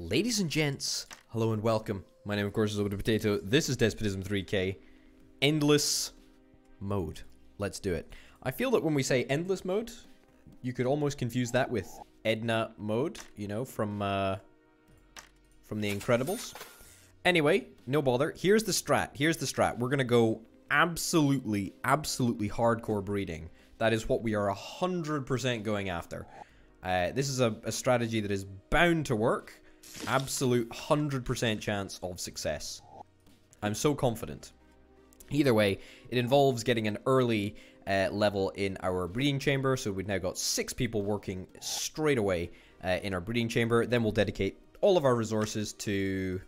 Ladies and gents, hello and welcome. My name, of course, is Orbital Potato. This is Despotism 3K. Endless mode. Let's do it. I feel that when we say endless mode, you could almost confuse that with Edna mode, you know, from the Incredibles. Anyway, no bother. Here's the strat. We're gonna go absolutely hardcore breeding. That is what we are 100% going after. This is a strategy that is bound to work. Absolute 100% chance of success. I'm so confident. Either way, it involves getting an early level in our breeding chamber. So we've now got 6 people working straight away in our breeding chamber. Then we'll dedicate all of our resources to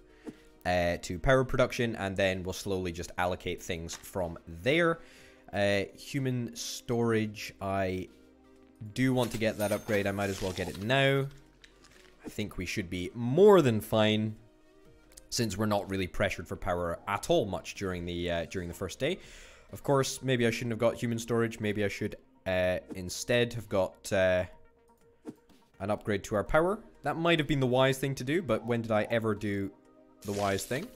power production, and then we'll slowly just allocate things from there. Human storage, I do want to get that upgrade. I might as well get it now. I think we should be more than fine, since we're not really pressured for power at all much during the first day. Of course, maybe I shouldn't have got human storage. Maybe I should instead have got an upgrade to our power. That might have been the wise thing to do, but when did I ever do the wise thing?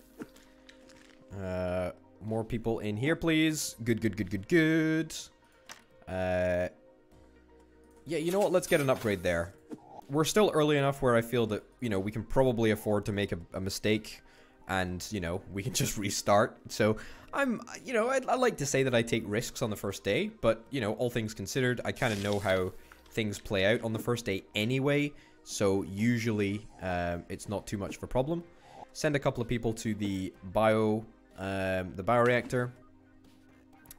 More people in here, please. Good. Yeah, you know what? Let's get an upgrade there. We're still early enough where I feel that, you know, we can probably afford to make a mistake and, you know, we can just restart. So I'm, you know, I like to say that I take risks on the first day, but, you know, all things considered, I kind of know how things play out on the first day anyway. So usually it's not too much of a problem. Send a couple of people to the bioreactor.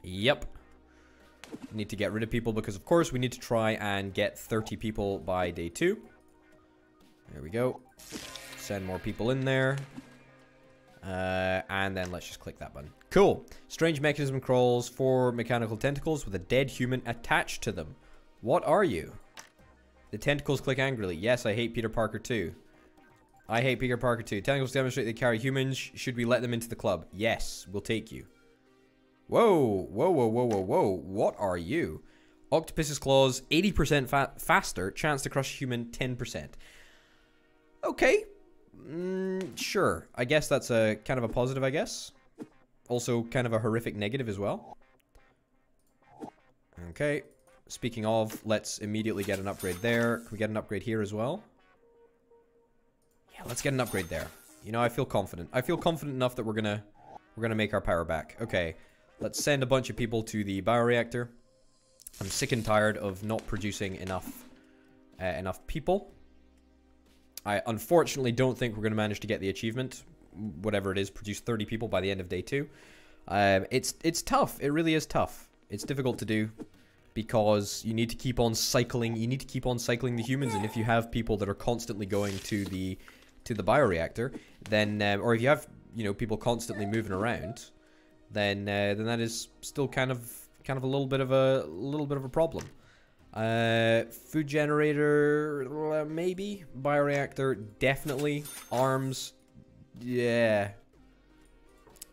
Yep. Need to get rid of people because, of course, we need to try and get 30 people by day 2. There we go. Send more people in there. And then let's just click that button. Cool. Strange mechanism crawls 4 mechanical tentacles with a dead human attached to them. What are you? The tentacles click angrily. Yes, I hate Peter Parker too. I hate Peter Parker too. Tentacles demonstrate they carry humans. Should we let them into the club? Yes, we'll take you. Whoa. What are you? Octopus's claws, 80% faster. Chance to crush human, 10%. Okay. Sure. I guess that's a kind of a positive, I guess. Also kind of a horrific negative as well. Okay. Speaking of, let's immediately get an upgrade there. Can we get an upgrade here as well? Yeah, let's get an upgrade there. You know, I feel confident. I feel confident enough that we're gonna make our power back. Okay. Let's send a bunch of people to the bioreactor. I'm sick and tired of not producing enough people. I unfortunately don't think we're going to manage to get the achievement, whatever it is, produce 30 people by the end of day 2. It's tough. It really is tough. It's difficult to do because you need to keep on cycling. You need to keep on cycling the humans, and if you have people that are constantly going to the bioreactor, then or if you have, you know, people constantly moving around, then that is still kind of a little bit of a problem. Food generator, maybe. Bioreactor, definitely. Arms, yeah.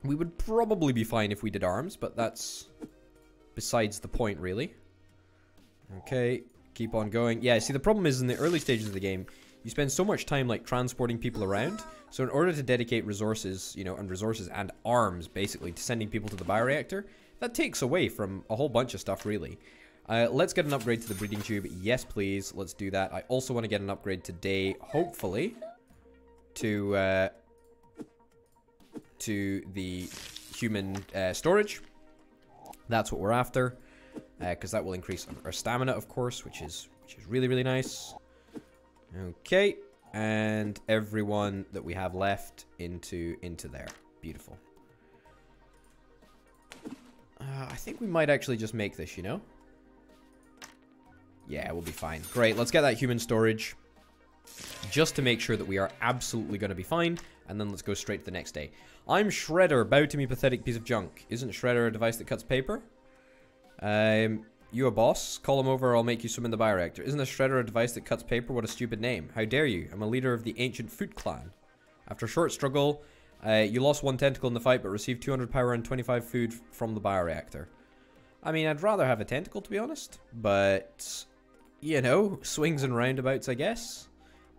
We would probably be fine if we did arms, but that's besides the point, really. Okay, keep on going. Yeah, see, the problem is in the early stages of the game, you spend so much time, like, transporting people around. So in order to dedicate resources, you know, and resources and arms, basically, to sending people to the bioreactor, that takes away from a whole bunch of stuff, really. Let's get an upgrade to the breeding tube. Yes, please. Let's do that. I also want to get an upgrade today, hopefully, to the human storage. That's what we're after, because that will increase our stamina, of course, which is really, really nice. Okay, and everyone that we have left into there. Beautiful. I think we might actually just make this, you know? Yeah, we'll be fine. Great, let's get that human storage just to make sure that we are absolutely going to be fine, and then let's go straight to the next day. I'm Shredder, bow to me, pathetic piece of junk. Isn't Shredder a device that cuts paper? You a boss? Call him over or I'll make you swim in the bioreactor. Isn't a shredder a device that cuts paper? What a stupid name. How dare you? I'm a leader of the ancient food clan. After a short struggle, you lost 1 tentacle in the fight but received 200 power and 25 food from the bioreactor. I mean, I'd rather have a tentacle, to be honest. But, you know, swings and roundabouts, I guess.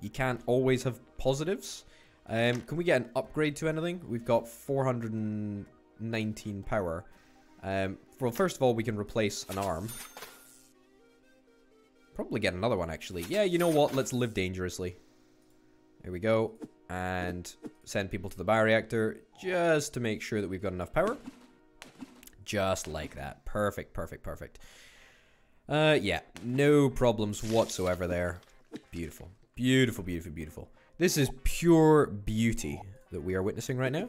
you can't always have positives. Can we get an upgrade to anything? We've got 419 power. Well, first of all, we can replace an arm. Probably get another one, actually. Yeah, you know what? Let's live dangerously. There we go. And send people to the bioreactor just to make sure that we've got enough power. Just like that. Perfect, perfect, perfect. Yeah, no problems whatsoever there. Beautiful. Beautiful, beautiful, beautiful. This is pure beauty that we are witnessing right now.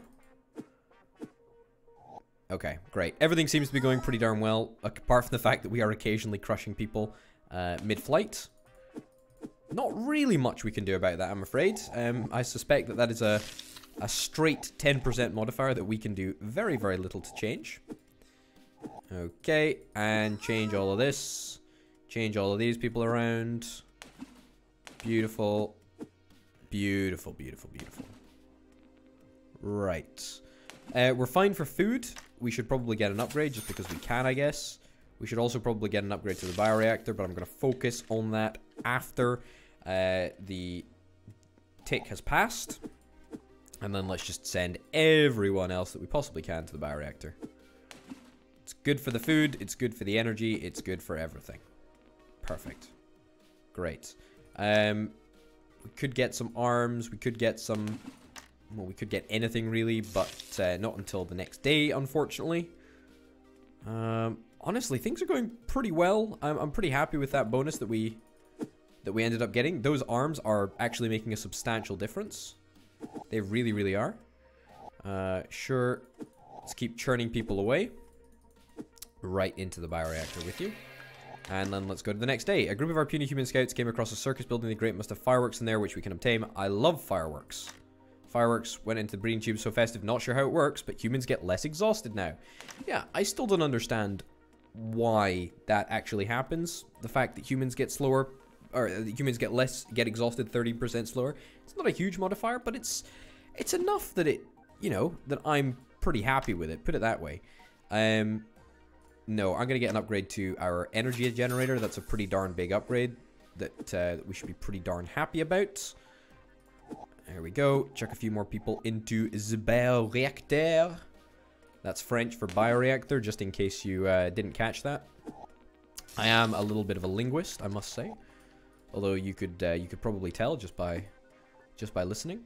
Okay, great. Everything seems to be going pretty darn well, apart from the fact that we are occasionally crushing people mid-flight. Not really much we can do about that, I'm afraid. I suspect that that is a straight 10% modifier that we can do very, very little to change. Okay, and change all of this. Change all of these people around. Beautiful. Beautiful, beautiful, beautiful. Right. We're fine for food. We should probably get an upgrade just because we can, I guess. We should also probably get an upgrade to the bioreactor, but I'm going to focus on that after the tick has passed. And then let's just send everyone else that we possibly can to the bioreactor. It's good for the food. It's good for the energy. It's good for everything. Perfect. Great. We could get some arms. We could get some... Well, we could get anything, really, but not until the next day, unfortunately. Honestly, things are going pretty well. I'm pretty happy with that bonus that we ended up getting. Those arms are actually making a substantial difference. They really, really are. Sure. Let's keep churning people away. Right into the bioreactor with you. And then let's go to the next day. A group of our puny human scouts came across a circus building. The great must have fireworks in there, which we can obtain. I love fireworks. Fireworks went into the breeding tube, so festive. Not sure how it works, but humans get less exhausted now. Yeah, I still don't understand why that actually happens. The fact that humans get slower, or that humans get exhausted 30% slower. It's not a huge modifier, but it's enough that it, you know, that I'm pretty happy with it. Put it that way. No, I'm going to get an upgrade to our energy generator. That's a pretty darn big upgrade that we should be pretty darn happy about. There we go. Chuck a few more people into the bioreactor. That's French for bioreactor, just in case you didn't catch that. I am a little bit of a linguist, I must say. Although you could probably tell just by listening.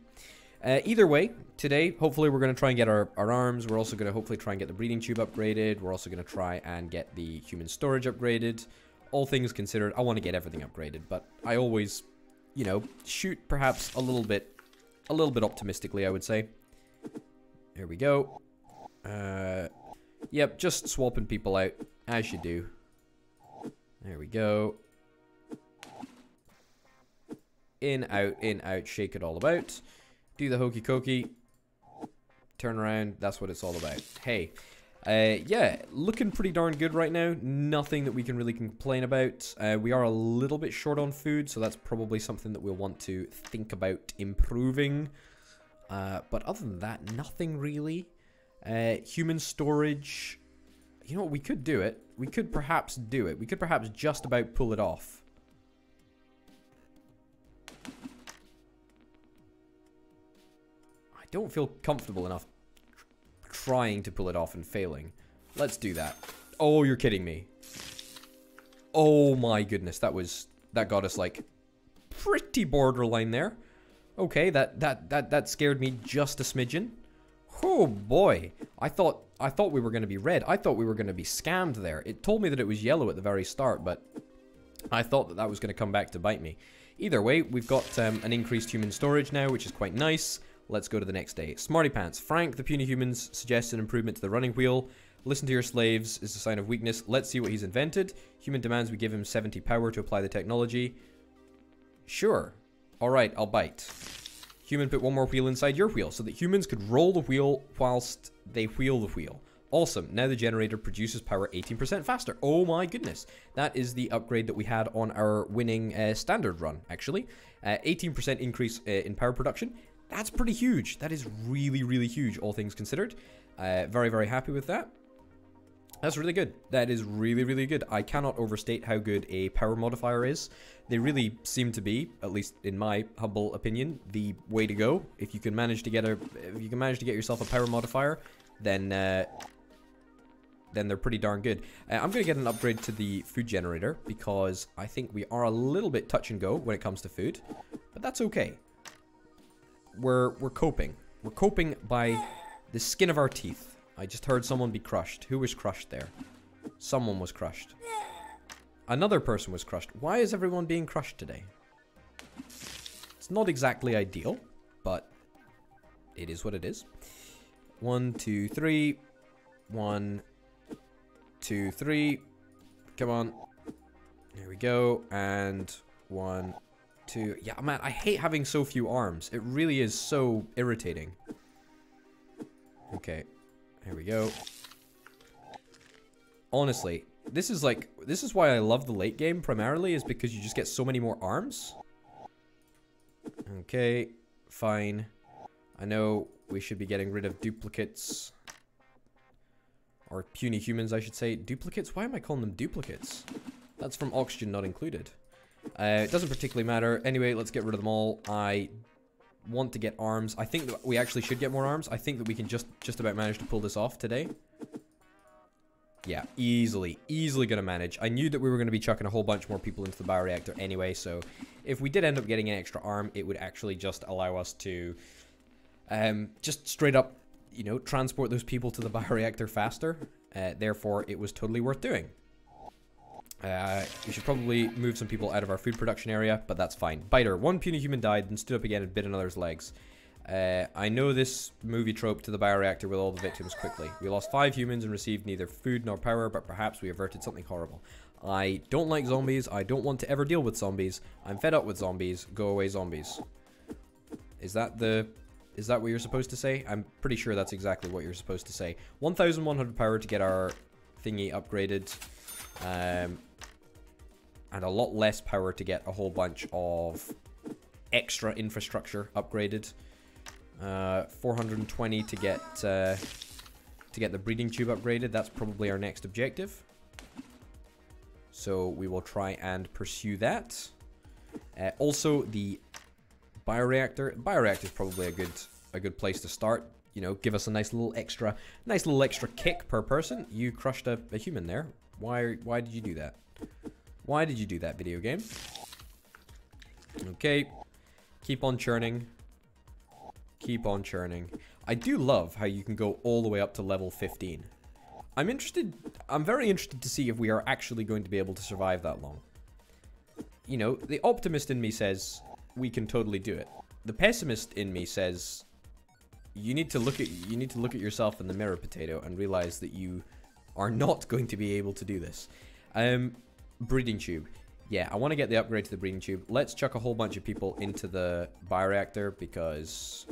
Either way, today, hopefully we're going to try and get our arms. We're also going to hopefully try and get the breeding tube upgraded. We're also going to try and get the human storage upgraded. All things considered, I want to get everything upgraded, but I always, you know, shoot perhaps a little bit optimistically, I would say. Here we go. Yep, just swapping people out, as you do. There we go. In, out, shake it all about. Do the hokey cokey, turn around. That's what it's all about. Hey, yeah, looking pretty darn good right now. Nothing that we can really complain about. We are a little bit short on food, so that's probably something that we'll want to think about improving. But other than that, nothing really. Human storage. You know what? We could do it. We could perhaps do it. We could perhaps just about pull it off. Don't feel comfortable enough trying to pull it off and failing. Let's do that. Oh, you're kidding me. Oh my goodness, that got us like pretty borderline there. Okay, that scared me just a smidgen. Oh boy. I thought we were going to be red. I thought we were going to be scammed there. It told me that it was yellow at the very start, but I thought that was going to come back to bite me. Either way, we've got an increased human storage now, which is quite nice. Let's go to the next day. Smarty Pants. Frank, the puny humans, suggests an improvement to the running wheel. Listen to your slaves is a sign of weakness. Let's see what he's invented. Human demands we give him 70 power to apply the technology. Sure. All right, I'll bite. Human, put one more wheel inside your wheel so that humans could roll the wheel whilst they wheel the wheel. Awesome. Now the generator produces power 18% faster. Oh my goodness. That is the upgrade that we had on our winning standard run, actually. 18% increase in power production. That's pretty huge. That is really, really huge, all things considered. Very, very happy with that. That's really good. That is really, really good. I cannot overstate how good a power modifier is. They really seem to be, at least in my humble opinion, the way to go. If you can manage to get yourself a power modifier, then they're pretty darn good. I'm going to get an upgrade to the food generator because I think we are a little bit touch and go when it comes to food, but that's okay. We're coping. We're coping by the skin of our teeth. I just heard someone be crushed. Who was crushed there? Someone was crushed. Another person was crushed. Why is everyone being crushed today? It's not exactly ideal, but it is what it is. 1, 2, 3. 1, 2, 3. Come on. Here we go. And 1, 2. Yeah, man, I hate having so few arms. It really is so irritating. Okay. Here we go. Honestly, this is why I love the late game primarily, is because you just get so many more arms. Okay, fine. I know we should be getting rid of duplicates. Or puny humans, I should say. Duplicates? Why am I calling them duplicates? That's from Oxygen Not Included. It doesn't particularly matter. Anyway, let's get rid of them all. I want to get arms. I think that we actually should get more arms. I think that we can just about manage to pull this off today. Yeah, easily gonna manage. I knew that we were gonna be chucking a whole bunch more people into the bioreactor anyway, so if we did end up getting an extra arm, it would actually just allow us to just straight up, you know, transport those people to the bioreactor faster. Therefore, it was totally worth doing. We should probably move some people out of our food production area, but that's fine. Biter. One puny human died and stood up again and bit another's legs. I know this movie trope, to the bioreactor with all the victims quickly. We lost 5 humans and received neither food nor power, but perhaps we averted something horrible. I don't like zombies. I don't want to ever deal with zombies. I'm fed up with zombies. Go away, zombies. Is that what you're supposed to say? I'm pretty sure that's exactly what you're supposed to say. 1,100 power to get our thingy upgraded. And a lot less power to get a whole bunch of extra infrastructure upgraded. 420 to get the breeding tube upgraded. That's probably our next objective. So we will try and pursue that. Also, the bioreactor. Bioreactor is probably a good place to start. You know, give us a nice little extra kick per person. You crushed a human there. Why did you do that? Why did you do that, video game? Okay. Keep on churning. Keep on churning. I do love how you can go all the way up to level 15. I'm very interested to see if we are actually going to be able to survive that long. You know, the optimist in me says we can totally do it. The pessimist in me says you need to look at yourself in the mirror, potato, and realize that you are not going to be able to do this. Breeding tube. Yeah, I want to get the upgrade to the breeding tube. Let's chuck a whole bunch of people into the bioreactor because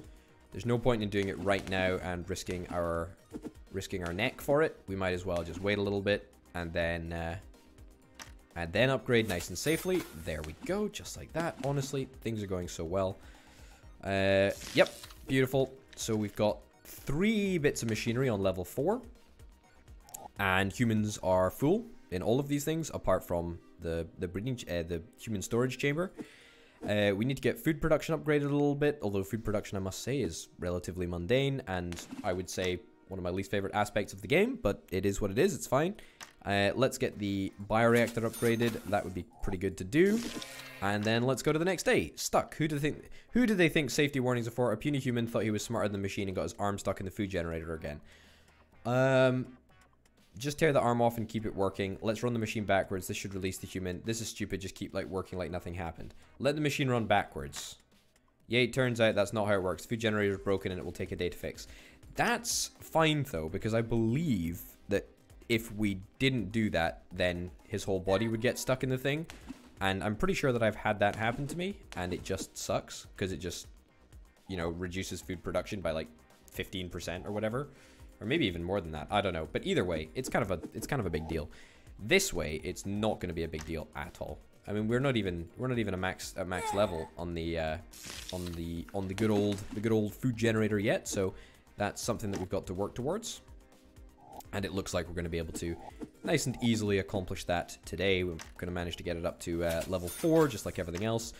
there's no point in doing it right now and risking our neck for it. We might as well just wait a little bit and then upgrade nice and safely. There we go, just like that. Honestly, things are going so well. Yep, beautiful. So we've got 3 bits of machinery on level 4. And humans are full in all of these things, apart from the human storage chamber. We need to get food production upgraded a little bit, although food production, I must say, is relatively mundane, and I would say one of my least favorite aspects of the game, but it is what it is, it's fine. Let's get the bioreactor upgraded. That would be pretty good to do. And then let's go to the next day. Stuck. Who do they think safety warnings are for? A puny human thought he was smarter than the machine and got his arm stuck in the food generator again. Just tear the arm off and keep it working. Let's run the machine backwards. This should release the human. This is stupid. Just keep like working like nothing happened. Let the machine run backwards. Yeah, it turns out that's not how it works. Food generator is broken and it will take a day to fix. That's fine though, because I believe that if we didn't do that, then his whole body would get stuck in the thing. And I'm pretty sure that I've had that happen to me, and it just sucks because it just, you know, reduces food production by like 15% or whatever. Or maybe even more than that. I don't know. But either way, it's kind of a big deal. This way, it's not going to be a big deal at all. I mean, we're not even a max level on the good old food generator yet. So that's something that we've got to work towards. And it looks like we're going to be able to nice and easily accomplish that today. We're going to manage to get it up to level 4, just like everything else.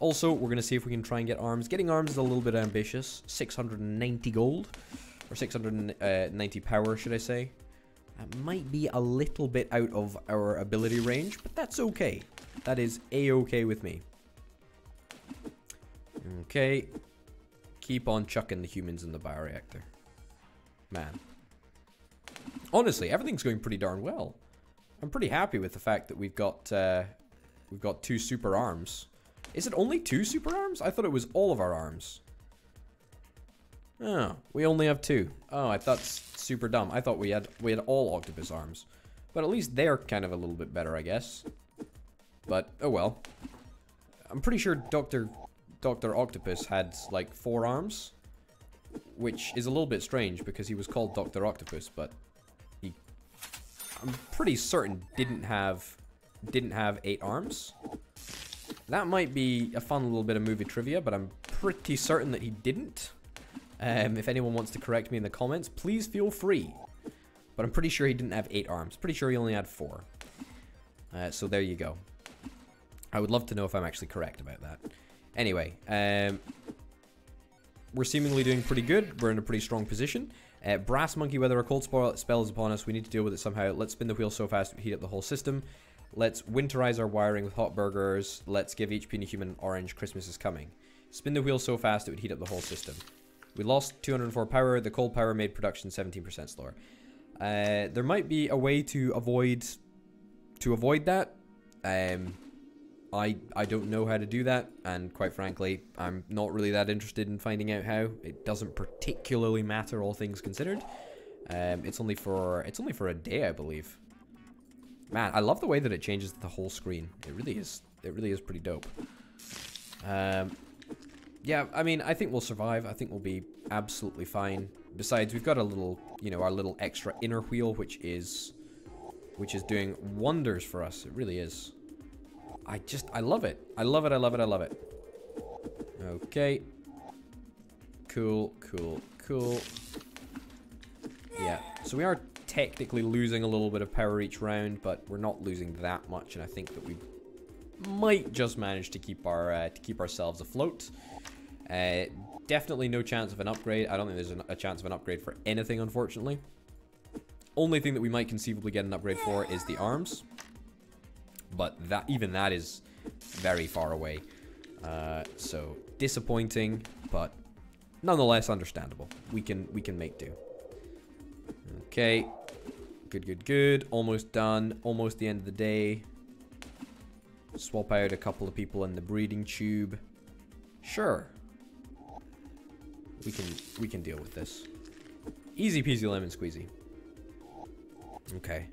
Also, we're going to see if we can try and get arms. Getting arms is a little bit ambitious. 690 gold, or 690 power, should I say. That might be a little bit out of our ability range, but that's okay. That is a-okay with me. Okay. Keep on chucking the humans in the bioreactor. Man. Honestly, everything's going pretty darn well. I'm pretty happy with the fact that we've got 2 super arms. Is it only 2 super arms? I thought it was all of our arms. Oh, we only have 2. Oh, I thought super dumb. I thought we had all octopus arms, but at least they're kind of a little bit better, I guess. But oh well. I'm pretty sure Dr. Octopus had like 4 arms, which is a little bit strange because he was called Dr. Octopus, but he, I'm pretty certain, didn't have 8 arms. That might be a fun little bit of movie trivia, but I'm pretty certain that he didn't. If anyone wants to correct me in the comments, please feel free. But I'm pretty sure he didn't have 8 arms. Pretty sure he only had 4. So there you go. I would love to know if I'm actually correct about that. Anyway, we're seemingly doing pretty good. We're in a pretty strong position. Brass Monkey Weather, a cold spell is upon us. We need to deal with it somehow. Let's spin the wheel so fast we heat up the whole system. Let's winterize our wiring with hot burgers. Let's give each puny human an orange. Christmas is coming. Spin the wheel so fast it would heat up the whole system. We lost 204 power. The cold power made production 17% slower. There might be a way to avoid that. I don't know how to do that, and quite frankly, I'm not really that interested in finding out how. It doesn't particularly matter, all things considered. It's only for a day, I believe. Man, I love the way that it changes the whole screen. It really is pretty dope. Yeah, I mean, I think we'll survive. I think we'll be absolutely fine. Besides, we've got a little, you know, our little extra inner wheel, which is doing wonders for us. It really is. I love it. I love it. Okay. Cool. Yeah. So we are technically losing a little bit of power each round, but we're not losing that much, and I think that we might just manage to keep our ourselves afloat. Definitely no chance of an upgrade. I don't think there's a chance of an upgrade for anything, unfortunately. Only thing that we might conceivably get an upgrade for is the arms, but that is very far away. So disappointing, but nonetheless understandable. We can make do. Okay. Good. Almost done. Almost the end of the day. Swap out a couple of people in the breeding tube. Sure. We can deal with this. Easy peasy lemon squeezy. Okay.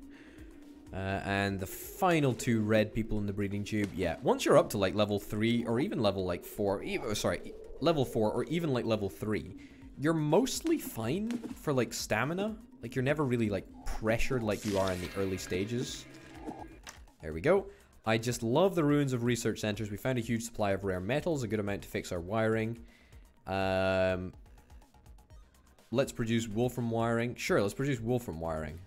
And the final 2 red people in the breeding tube. Yeah. Once you're up to like level 3 or even level like 4, level 4 or even like level 3, you're mostly fine for like stamina. Like, you're never really, like, pressured like you are in the early stages. There we go. I just love the ruins of research centers. We found a huge supply of rare metals, a good amount to fix our wiring. Let's produce wolfram wiring. Sure, let's produce wolfram wiring.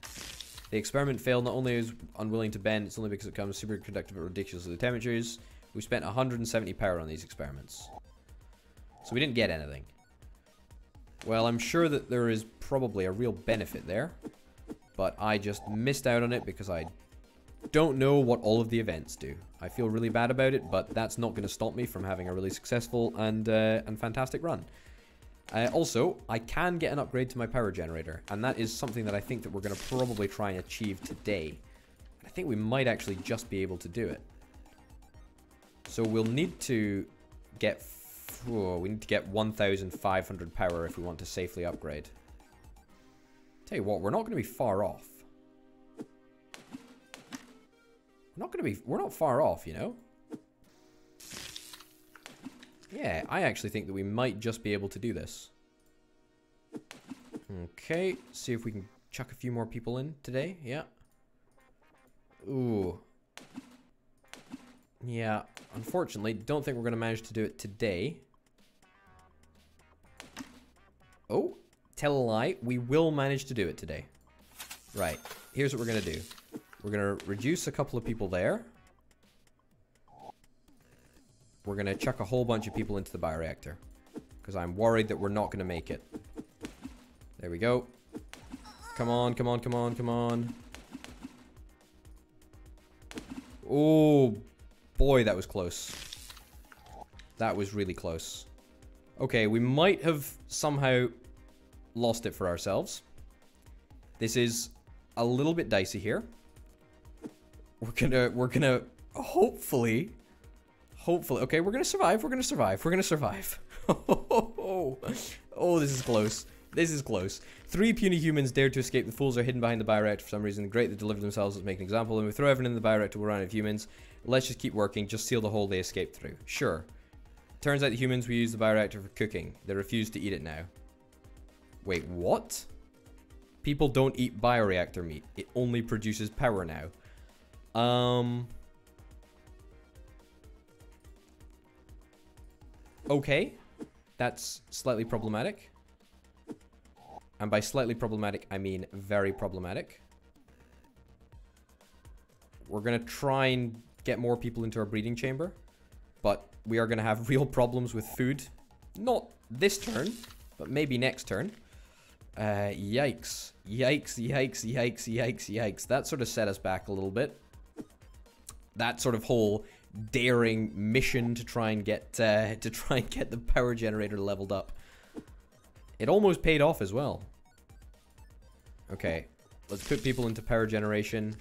The experiment failed. Not only is unwilling to bend, it's only because it becomes superconductive at ridiculously temperatures. We spent 170 power on these experiments. So we didn't get anything. Well, I'm sure that there is probably a real benefit there, but I just missed out on it because I don't know what all of the events do. I feel really bad about it, but that's not going to stop me from having a really successful and fantastic run. Also, I can get an upgrade to my power generator, and that is something that I think that we're going to probably try and achieve today. I think we might actually just be able to do it. So we'll need to get... Whoa, we need to get 1,500 power if we want to safely upgrade. Tell you what, we're not going to be far off. We're not far off, you know? Yeah, I actually think that we might just be able to do this. Okay, see if we can chuck a few more people in today. Yeah. Ooh. Yeah, unfortunately, don't think we're going to manage to do it today. Oh, tell a lie. We will manage to do it today. Right, here's what we're gonna do. We're gonna reduce a couple of people there. We're gonna chuck a whole bunch of people into the bioreactor, because I'm worried that we're not gonna make it. There we go. Come on, come on, come on, come on. Oh, boy, that was close. That was really close. Okay, we might have somehow lost it for ourselves. This is a little bit dicey here. We're gonna hopefully, okay, we're gonna survive. Oh, this is close. This is close. Three puny humans dared to escape. The fools are hidden behind the bioreactor for some reason. The great that delivered themselves is making an example. And we throw everyone in the bioreactor, we're out of humans. Let's just keep working. Just seal the hole they escaped through. Sure. Turns out the humans will use the bioreactor for cooking. They refuse to eat it now. Wait, what? People don't eat bioreactor meat. It only produces power now. Okay. That's slightly problematic. And by slightly problematic, I mean very problematic. We're going to try and get more people into our breeding chamber, but we are going to have real problems with food. Not this turn, but maybe next turn. Yikes. Yikes, yikes, yikes, yikes, yikes. That sort of set us back a little bit. That sort of whole daring mission to try and get the power generator leveled up. It almost paid off as well. Okay, let's put people into power generation.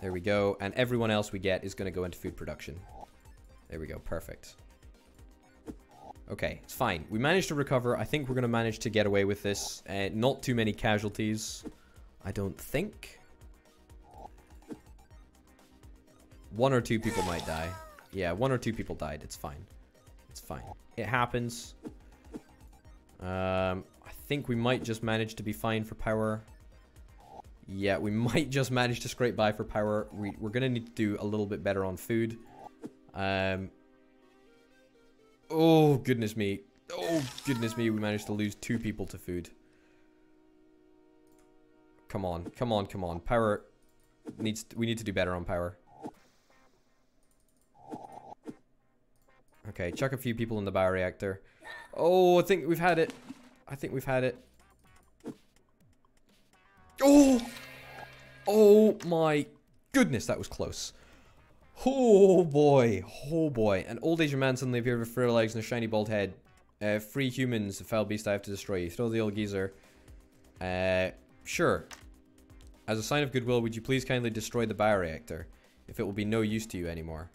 There we go. And everyone else we get is going to go into food production. There we go. Perfect. Okay, it's fine. We managed to recover. I think we're going to manage to get away with this. Not too many casualties, I don't think. One or two people might die. Yeah, one or two people died. It's fine. It's fine. It happens. I think we might just manage to be fine for power. Yeah, we might just manage to scrape by for power. We're going to need to do a little bit better on food. Oh, goodness me. Oh, goodness me. We managed to lose two people to food. Come on. Come on. Come on. Power needs... We need to do better on power. Okay, chuck a few people in the bioreactor. Oh, I think we've had it. I think we've had it. Oh! Oh my goodness, that was close. Oh boy, oh boy. An old Asian man suddenly appeared with frail legs and a shiny bald head. Free humans, the foul beast, I have to destroy you. Throw the old geezer. Sure. As a sign of goodwill, would you please kindly destroy the bioreactor? If it will be no use to you anymore.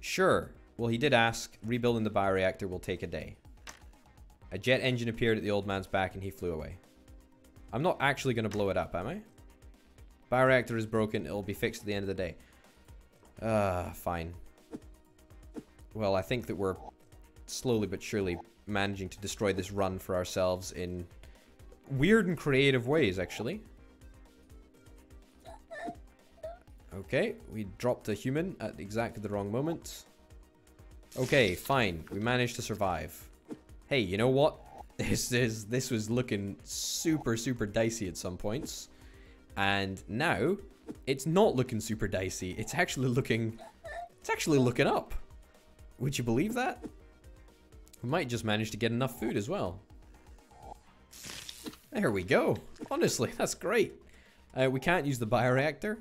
Sure. Well, he did ask. Rebuilding the bioreactor will take a day. A jet engine appeared at the old man's back and he flew away. I'm not actually going to blow it up, am I? Bioreactor is broken. It'll be fixed at the end of the day. Fine. Well, I think that we're slowly but surely managing to destroy this run for ourselves in weird and creative ways, actually. Okay, we dropped a human at exactly the wrong moment. Okay, fine. We managed to survive. Hey, you know what? This was looking super, super dicey at some points. And now, it's not looking super dicey. It's actually looking up. Would you believe that? We might just manage to get enough food as well. There we go. Honestly, that's great. We can't use the bioreactor,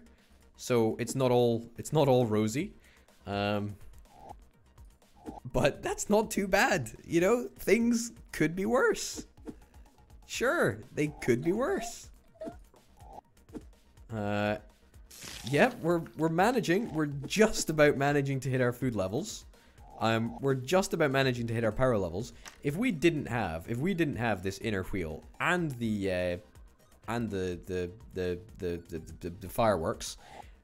so it's not all rosy. But that's not too bad. You know, things could be worse. Sure, they could be worse. Yep, we're managing. We're just about managing to hit our food levels. We're just about managing to hit our power levels. If we didn't have this inner wheel and the fireworks,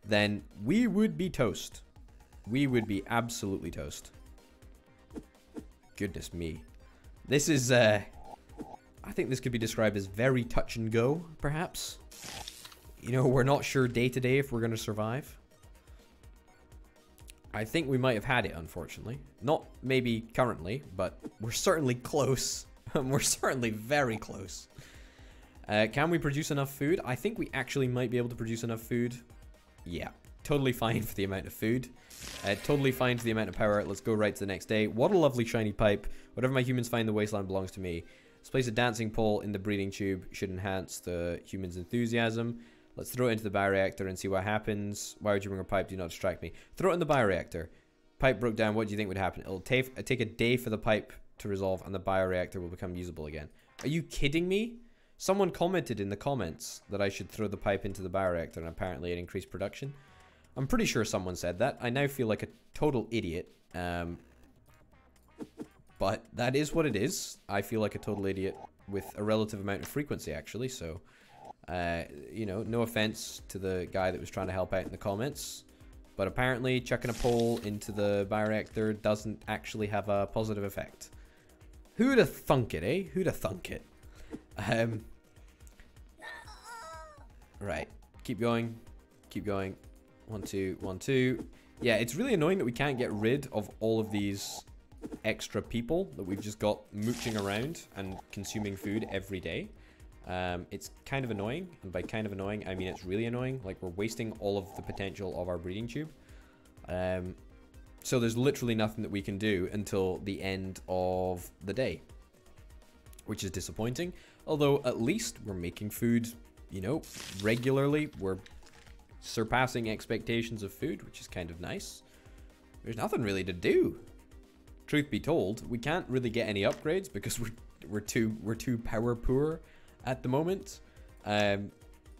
then we would be toast. We would be absolutely toast. Goodness me. This is, I think this could be described as very touch and go, perhaps. You know, we're not sure day to day if we're going to survive. I think we might have had it, unfortunately. Not maybe currently, but we're certainly close. We're certainly very close. Can we produce enough food? I think we actually might be able to produce enough food. Yeah, totally fine for the amount of food. Totally fine for the amount of power. Let's go right to the next day. What a lovely shiny pipe. Whatever my humans find, the wasteland belongs to me. Let's place a dancing pole in the breeding tube. Should enhance the humans' enthusiasm. Let's throw it into the bioreactor and see what happens. Why would you bring a pipe? Do not distract me. Throw it in the bioreactor. Pipe broke down. What do you think would happen? It'll take a day for the pipe to resolve and the bioreactor will become usable again. Are you kidding me? Someone commented in the comments that I should throw the pipe into the bioreactor and apparently it increased production. I'm pretty sure someone said that. I now feel like a total idiot. But that is what it is. I feel like a total idiot with a relative amount of frequency, actually. So, you know, no offense to the guy that was trying to help out in the comments. But apparently chucking a pole into the bioreactor doesn't actually have a positive effect. Who'd have thunk it, eh? Who'd have thunk it? Right. Keep going. Keep going. 1, 2, 1, 2. Yeah, it's really annoying that we can't get rid of all of these extra people that we've just got mooching around and consuming food every day. It's kind of annoying, and by kind of annoying I mean it's really annoying. Like, we're wasting all of the potential of our breeding tube. So there's literally nothing that we can do until the end of the day, which is disappointing. Although at least we're making food, you know, regularly. We're surpassing expectations of food, which is kind of nice. There's nothing really to do. Truth be told, we can't really get any upgrades because we're too power poor at the moment.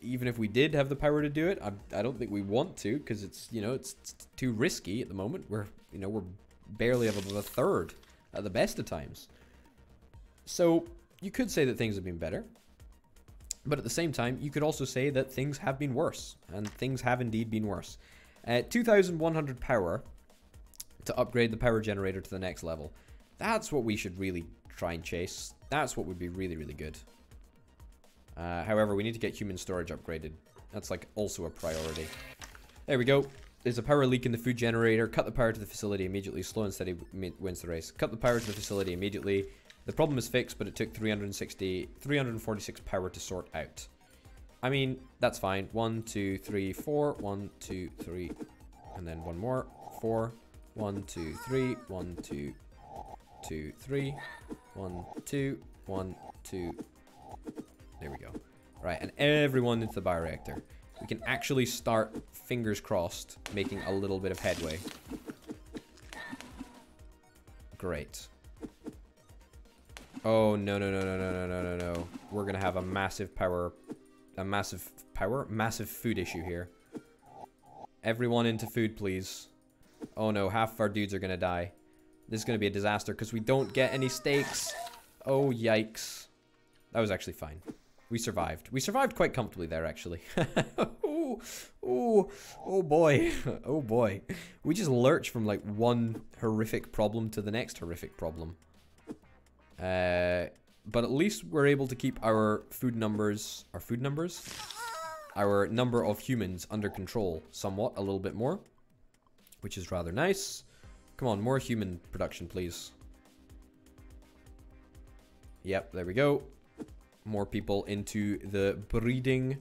Even if we did have the power to do it, I don't think we want to, because it's, you know, it's too risky at the moment. We're, you know, we're barely above a third at the best of times. So you could say that things have been better, but at the same time you could also say that things have been worse, and things have indeed been worse. 2,100 power to upgrade the power generator to the next level. That's what we should really try and chase. That's what would be really, really good. However, we need to get human storage upgraded. That's like also a priority. There we go. There's a power leak in the food generator. Cut the power to the facility immediately. Slow and steady wins the race. Cut the power to the facility immediately. The problem is fixed, but it took 346 power to sort out. I mean, that's fine. 1, 2, 3, 4. 1, 2, 3. And then one more. 4. 1, 2, 3. 1, 2, 2, 3. 1, 2, 1, 2. There we go. Right, and everyone into the bioreactor. We can actually start, fingers crossed, making a little bit of headway. Great. Oh, no, no, no, no, no, no, no, no, no. We're going to have a massive food issue here. Everyone into food, please. Oh, no, half of our dudes are going to die. This is going to be a disaster because we don't get any steaks. Oh, yikes. That was actually fine. We survived. We survived quite comfortably there, actually. Oh, oh, oh boy. Oh boy. We just lurched from like one horrific problem to the next horrific problem. But at least we're able to keep our food numbers, our number of humans under control somewhat, a little bit more, which is rather nice. Come on, more human production, please. Yep, there we go. More people into the breeding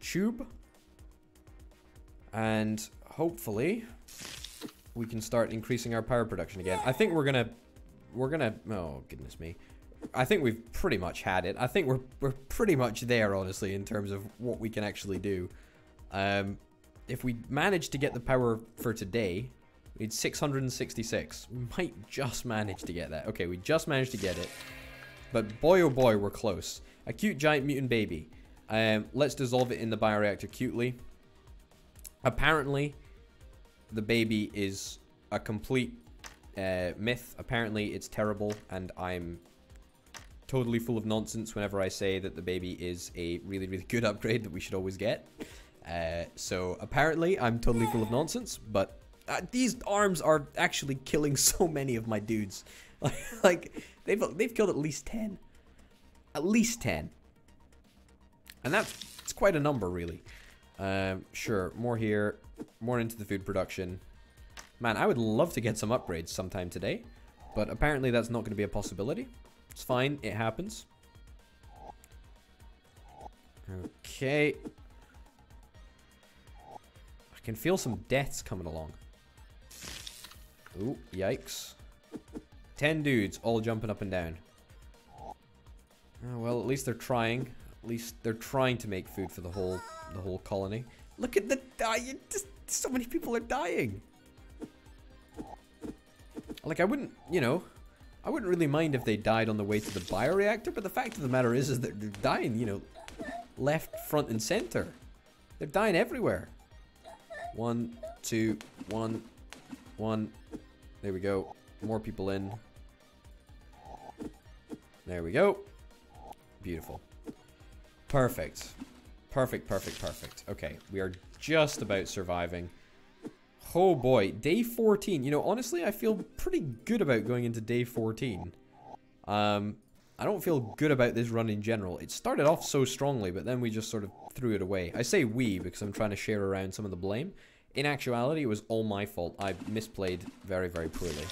tube, and hopefully we can start increasing our power production again. I think we're gonna oh goodness me, I think we've pretty much had it. I think we're pretty much there, honestly, in terms of what we can actually do. If we manage to get the power for today, we need 666. We might just manage to get that. Okay, we just managed to get it. But boy, oh boy, we're close. A cute giant mutant baby. Let's dissolve it in the bioreactor cutely. Apparently, the baby is a complete myth. Apparently, it's terrible, and I'm totally full of nonsense whenever I say that the baby is a really, really good upgrade that we should always get. So, apparently, I'm totally full of nonsense, but these arms are actually killing so many of my dudes. Like, they've killed at least 10. At least 10. And it's quite a number, really. Sure, more here. More into the food production. Man, I would love to get some upgrades sometime today. But apparently that's not going to be a possibility. It's fine, it happens. Okay. I can feel some deaths coming along. Ooh, yikes. 10 dudes all jumping up and down. Oh, well, at least they're trying. At least they're trying to make food for the whole colony. Look at the dying. Just so many people are dying. Like, I wouldn't, you know, I wouldn't really mind if they died on the way to the bioreactor, but the fact of the matter is that they're dying, you know, left, front, and center. They're dying everywhere. One, two, one, one. There we go. More people in. There we go. Beautiful. Perfect. Perfect, perfect, perfect. Okay, we are just about surviving. Oh boy, day 14. You know, honestly, I feel pretty good about going into day 14. I don't feel good about this run in general. It started off so strongly, but then we just sort of threw it away. I say we because I'm trying to share around some of the blame. In actuality, it was all my fault. I misplayed very, very poorly.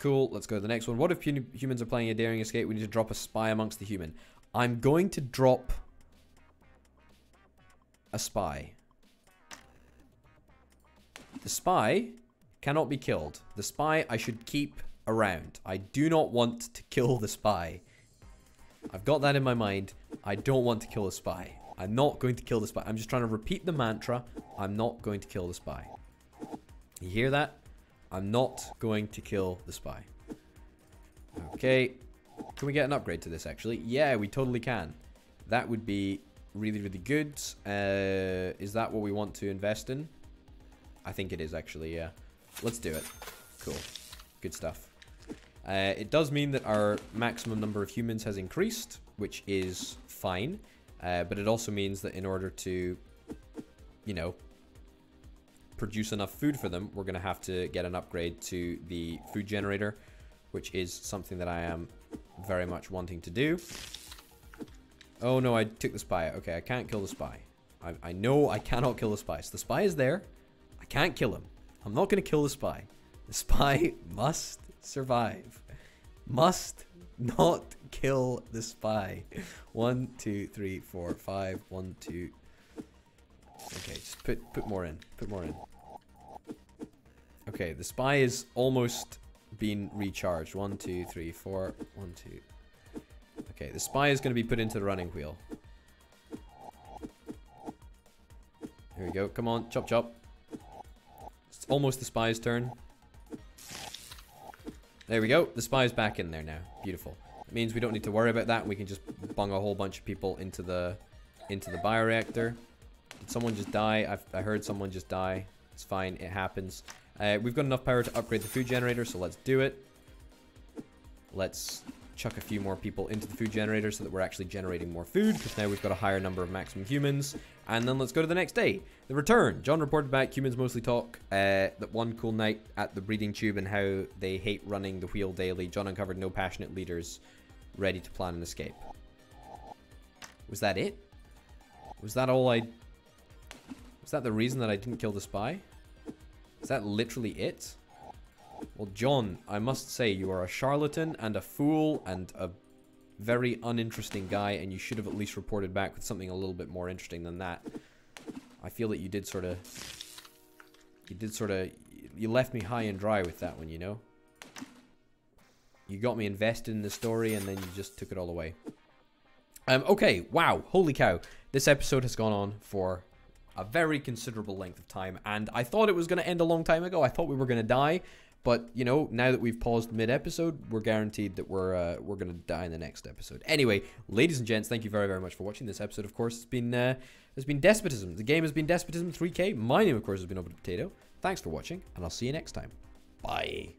Cool, let's go to the next one. What if humans are playing a daring escape? We need to drop a spy amongst the human. I'm going to drop a spy. The spy cannot be killed. The spy I should keep around. I do not want to kill the spy. I've got that in my mind. I don't want to kill the spy. I'm not going to kill the spy. I'm just trying to repeat the mantra. I'm not going to kill the spy. You hear that? I'm not going to kill the spy. Okay. Can we get an upgrade to this, actually? Yeah, we totally can. That would be really, really good. Is that what we want to invest in? I think it is, actually, yeah. Let's do it. Cool. Good stuff. It does mean that our maximum number of humans has increased, which is fine. But it also means that in order to, you know, produce enough food for them, we're going to have to get an upgrade to the food generator, which is something that I am very much wanting to do. Oh, no, I took the spy. Okay, I can't kill the spy. I know I cannot kill the spy. So the spy is there. Can't kill him. I'm not going to kill the spy. The spy must survive. Must not kill the spy. 1, 2, 3, 4, 5. 1, 2. Okay, just put more in. Put more in. Okay, the spy is almost being recharged. 1, 2, 3, 4. 1, 2. Okay, the spy is going to be put into the running wheel. Here we go. Come on, chop chop. It's almost the spy's turn. There we go. The spy's back in there now. Beautiful. It means we don't need to worry about that. We can just bung a whole bunch of people into the bioreactor. Did someone just die? I heard someone just die. It's fine. It happens. We've got enough power to upgrade the food generator, so let's do it. Let's chuck a few more people into the food generator so that we're actually generating more food, because now we've got a higher number of maximum humans. And then let's go to the next day. The return. John reported back. Humans mostly talk that one cool night at the breeding tube and how they hate running the wheel daily. John uncovered no passionate leaders ready to plan an escape. Was that it? Was that all I... Was that the reason that I didn't kill the spy? Is that literally it? Well, John, I must say you are a charlatan and a fool and a very uninteresting guy, and you should have at least reported back with something a little bit more interesting than that. I feel that you left me high and dry with that one, you know? You got me invested in the story, and then you just took it all away. Okay, wow, holy cow. This episode has gone on for a very considerable length of time, and I thought it was going to end a long time ago. I thought we were going to die. But, you know, now that we've paused mid-episode, we're guaranteed that we're going to die in the next episode. Anyway, ladies and gents, thank you very, very much for watching this episode. Of course, it's been Despotism. The game has been Despotism 3K. My name, of course, has been Orbital Potato. Thanks for watching, and I'll see you next time. Bye.